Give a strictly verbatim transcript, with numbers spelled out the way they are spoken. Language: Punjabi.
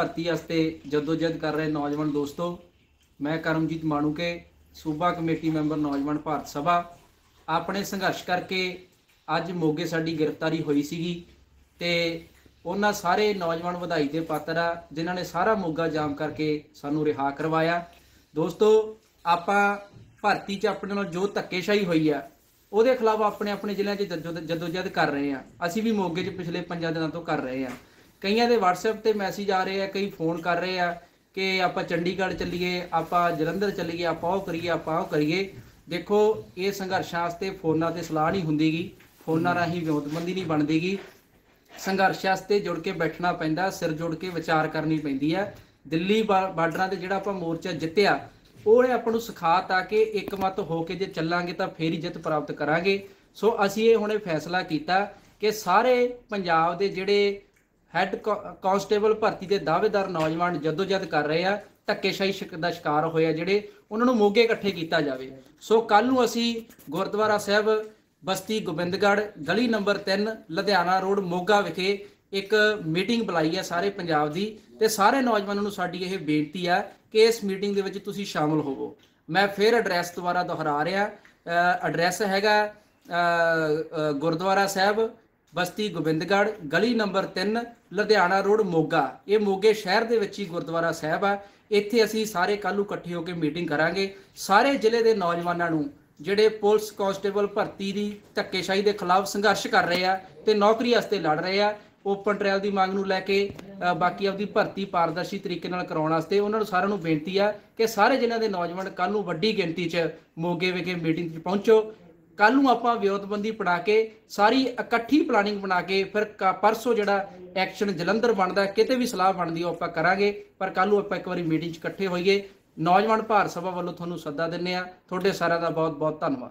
भारती वास्ते जदोजहद कर रहे नौजवान दोस्तों, मैं करमजीत माणूके सूबा कमेटी मैंबर नौजवान भारत सभा अपने संघर्ष करके अज मोगे साडी गिरफ्तारी हुई सीगी ते उन्हां सारे नौजवान वधाई दे पात्र आ जिन्हां ने सारा मोगा जाम करके सानू रिहा करवाया। दोस्तों आपां भारती च अपने नाल जो धक्केशाही हुई आ ਉਹਦੇ खिलाफ अपने अपने ਜ਼ਿਲ੍ਹਿਆਂ 'ਚ जदोजहद कर रहे हैं। ਅਸੀਂ ਵੀ ਮੋਗੇ 'ਚ पिछले ਪੰਜਾਂ ਦਿਨਾਂ ਤੋਂ कर रहे हैं। ਕਈਆਂ ਦੇ WhatsApp ਤੇ ਮੈਸੇਜ ਆ ਰਹੇ ਆ, ਕਈ ਫੋਨ ਕਰ ਰਹੇ ਆ ਕਿ ਆਪਾਂ ਚੰਡੀਗੜ੍ਹ ਚੱਲੀਏ, ਆਪਾਂ ਜਲੰਧਰ ਚੱਲੀਏ, ਆਪਾਂ ਉਹ ਕਰੀਏ, ਆਪਾਂ ਉਹ ਕਰੀਏ। ਦੇਖੋ, ਇਹ ਸੰਘਰਸ਼ਾਂ ਵਾਸਤੇ ਫੋਨਾਂ ਤੇ ਸਲਾਹ ਨਹੀਂ ਹੁੰਦੀਗੀ, ਫੋਨਾਂ ਰਾਹੀਂ ਵਿਉਂਤਬੰਦੀ ਨਹੀਂ ਬਣਦੀਗੀ। ਸੰਘਰਸ਼ ਵਾਸਤੇ ਜੁੜ ਕੇ ਬੈਠਣਾ ਪੈਂਦਾ, ਸਿਰ ਜੋੜ ਕੇ ਵਿਚਾਰ ਕਰਨੀ ਪੈਂਦੀ ਹੈ। ਦਿੱਲੀ ਬਾਰਡਰਾਂ ਤੇ ਜਿਹੜਾ ਆਪਾਂ ਮੋਰਚਾ ਜਿੱਤਿਆ ਉਹਨੇ ਆਪਾਂ ਨੂੰ ਸਿਖਾਤਾ ਕਿ ਇੱਕ ਮਤ ਹੋ ਕੇ ਜੇ ਚੱਲਾਂਗੇ ਤਾਂ ਫੇਰ ਹੀ ਜਿੱਤ ਪ੍ਰਾਪਤ ਕਰਾਂਗੇ। ਸੋ ਅਸੀਂ ਇਹ ਹੁਣੇ ਫੈਸਲਾ ਕੀਤਾ ਕਿ ਸਾਰੇ ਪੰਜਾਬ ਦੇ ਜਿਹੜੇ ਹੈੱਡ ਕਾਂਸਟੇਬਲ ਭਰਤੀ ਦੇ ਦਾਅਵੇਦਾਰ ਨੌਜਵਾਨ ਜਦੋਜਹਦ ਕਰ ਰਹੇ ਆ, ਧੱਕੇਸ਼ਾਹੀ ਦਾ ਸ਼ਿਕਾਰ ਹੋਏ ਆ ਜਿਹੜੇ, ਉਹਨਾਂ ਨੂੰ ਮੋਗੇ ਇਕੱਠੇ ਕੀਤਾ ਜਾਵੇ। ਸੋ ਕੱਲ ਨੂੰ ਅਸੀਂ ਗੁਰਦੁਆਰਾ ਸਾਹਿਬ ਬਸਤੀ ਗੋਬਿੰਦਗੜ੍ਹ ਗਲੀ ਨੰਬਰ ਤਿੰਨ ਲੁਧਿਆਣਾ ਰੋਡ ਮੋਗਾ ਵਿਖੇ ਇੱਕ ਮੀਟਿੰਗ ਬੁਲਾਈ ਹੈ ਸਾਰੇ ਪੰਜਾਬ ਦੀ, ਤੇ ਸਾਰੇ ਨੌਜਵਾਨਾਂ ਨੂੰ ਸਾਡੀ ਇਹ ਬੇਨਤੀ ਆ ਕਿ ਇਸ ਮੀਟਿੰਗ ਦੇ ਵਿੱਚ ਤੁਸੀਂ ਸ਼ਾਮਲ ਹੋਵੋ। ਮੈਂ ਫਿਰ ਐਡਰੈਸ ਦੁਬਾਰਾ ਦੁਹਰਾ ਰਿਹਾ, ਐਡਰੈਸ ਹੈਗਾ ਗੁਰਦੁਆਰਾ ਸਾਹਿਬ ਬਸਤੀ ਗੋਬਿੰਦਗੜ੍ਹ ਗਲੀ ਨੰਬਰ ਤਿੰਨ ਲੁਧਿਆਣਾ ਰੋਡ ਮੋਗਾ। ਇਹ ਮੋਗੇ ਸ਼ਹਿਰ ਦੇ ਵਿੱਚ ਹੀ ਗੁਰਦੁਆਰਾ ਸਾਹਿਬ ਆ। ਇੱਥੇ ਅਸੀਂ ਸਾਰੇ ਕੱਲ੍ਹ ਨੂੰ ਇਕੱਠੇ ਹੋ ਕੇ ਮੀਟਿੰਗ ਕਰਾਂਗੇ। ਸਾਰੇ ਜ਼ਿਲ੍ਹੇ ਦੇ ਨੌਜਵਾਨਾਂ ਨੂੰ ਜਿਹੜੇ ਪੁਲਿਸ ਕਾਂਸਟੇਬਲ ਭਰਤੀ ਦੀ ਧੱਕੇਸ਼ਾਹੀ ਦੇ ਖਿਲਾਫ ਸੰਘਰਸ਼ ਕਰ ਰਹੇ ਆ ਤੇ ਨੌਕਰੀ ਵਾਸਤੇ ਲੜ ਰਹੇ ਆ, ओपन ट्रायल की मांग नूं लैके बाकी आपकी भर्ती पारदर्शी तरीके नाल कराउण वास्ते उन्हां नूं सारिआं नूं बेनती है कि सारे जिन्हां दे नौजवान कल नूं वड्डी गिणती च मोगे विखे मीटिंग च पहुंचो। कल नूं आपां विरोधबंदी बना के सारी इकट्ठी प्लानिंग बना के फिर परसों जिहड़ा एक्शन जलंधर बनदा, किते भी सलाह बनदी ओह आपां करांगे, पर कल नूं आपां इक वारी मीटिंग च इकट्ठे होइए। नौजवान भारत सभा वल्लों तुहानूं सद्दा दिंदे आ। तुहाडे सारिआं दा बहुत बहुत धन्नवाद।